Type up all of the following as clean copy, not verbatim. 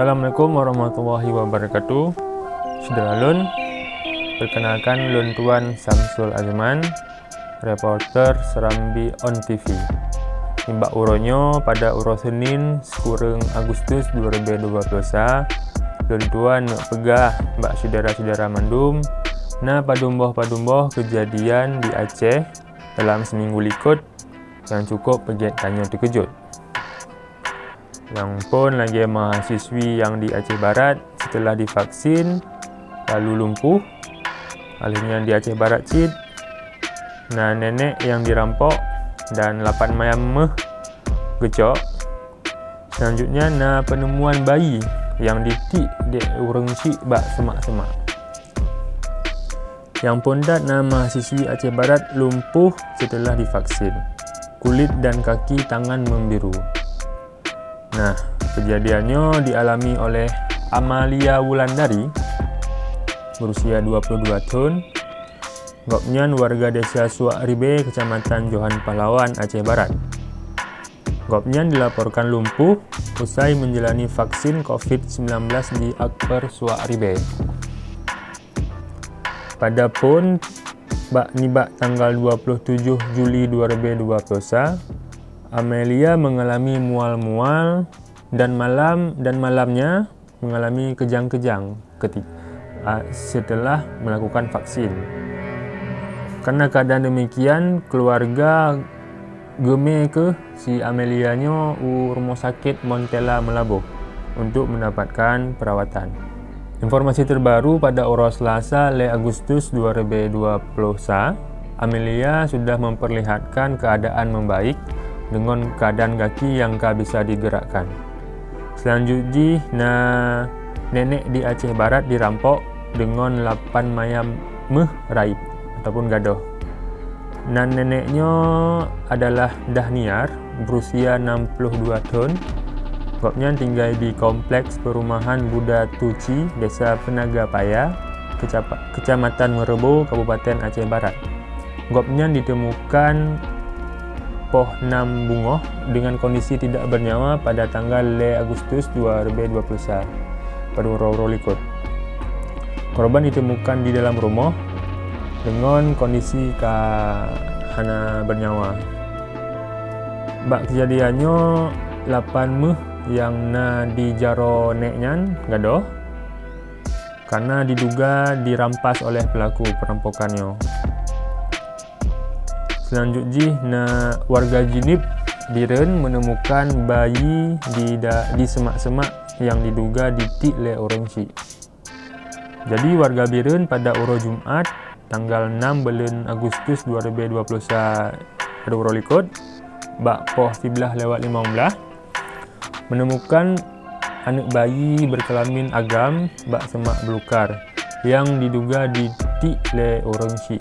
Assalamualaikum warahmatullahi wabarakatuh. Saudara Loon, perkenalkan Loon Tuan Syamsul Azman, reporter Serambi On TV. Imbak uronyo pada uro Senin, sekurang Agustus 2022. Loon Tuan pegah mbak saudara-saudara mandum. Nah, padumboh-padumboh kejadian di Aceh dalam seminggu likut yang cukup pegiatannya terkejut. Yang pun lagi mahasiswi yang di Aceh Barat setelah divaksin lalu lumpuh, alihnya di Aceh Barat cid. Nah, nenek yang dirampok dan 8 mayameh gecok. Selanjutnya nah penemuan bayi yang ditik dek urang cik bak semak-semak. Yang pun dat nah mahasiswi Aceh Barat lumpuh setelah divaksin. Kulit dan kaki tangan membiru. Nah, kejadiannya dialami oleh Amelia Wulandari berusia 22 tahun, gopnyan warga desa Suak Ribee, Kecamatan Johan Pahlawan, Aceh Barat. Gopnyan dilaporkan lumpuh usai menjalani vaksin COVID-19 di Akper Suak Ribee. Pada pun bak nibak tanggal 27 Juli 2021, Amelia mengalami mual-mual dan malamnya mengalami kejang-kejang setelah melakukan vaksin. Karena keadaan demikian, keluarga geme ke si Amelianya rumah sakit Montela Merebo untuk mendapatkan perawatan. Informasi terbaru pada ora Selasa, 5 Agustus 2021, Amelia sudah memperlihatkan keadaan membaik dengan keadaan kaki yang bisa digerakkan. Selanjutnya, nenek di Aceh Barat dirampok dengan 8 mayam meh raib ataupun gadoh. Nah, neneknya adalah Dahniar berusia 62 tahun. Gopnya tinggal di kompleks perumahan Buddha Tuci, desa Penaga Paya, Kecamatan Merebo, Kabupaten Aceh Barat. Gopnya ditemukan poh 6 bungoh dengan kondisi tidak bernyawa pada tanggal 5 Agustus 2021 pada uro-uro likut. Korban ditemukan di dalam rumah dengan kondisi hana bernyawa. Bak kejadiannya 8 meh yang di jaro neknyan gadoh karena diduga dirampas oleh pelaku perampokannya. Selanjutnya, warga Jeunieb Bireuen menemukan bayi di semak-semak yang diduga ditik oleh orang cik. Jadi warga Bireuen pada uro Jumat tanggal 6 bulan Agustus 2021 pada uro likut bak poh 11 lewat 15 menemukan anak bayi berkelamin agam bak semak belukar yang diduga ditik oleh orang cik.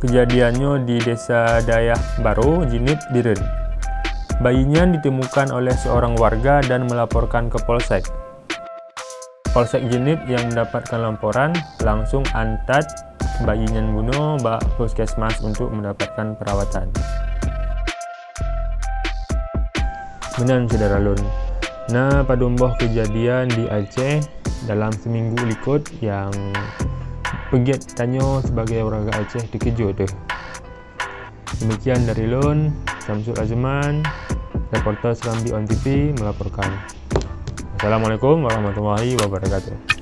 Kejadiannya di desa Dayah Baru, Jeunieb, Bireuen. Bayinya ditemukan oleh seorang warga dan melaporkan ke Polsek. Polsek Jeunieb yang mendapatkan laporan langsung antat bayinya bunuh bak puskesmas untuk mendapatkan perawatan. Benar, saudara Loon. Nah, padumboh kejadian di Aceh dalam seminggu likut yang pegiat tanya sebagai warga Aceh terkejut deh. Demikian dari Loon Samsul Azman, reporter Serambi On TV melaporkan. Assalamualaikum warahmatullahi wabarakatuh.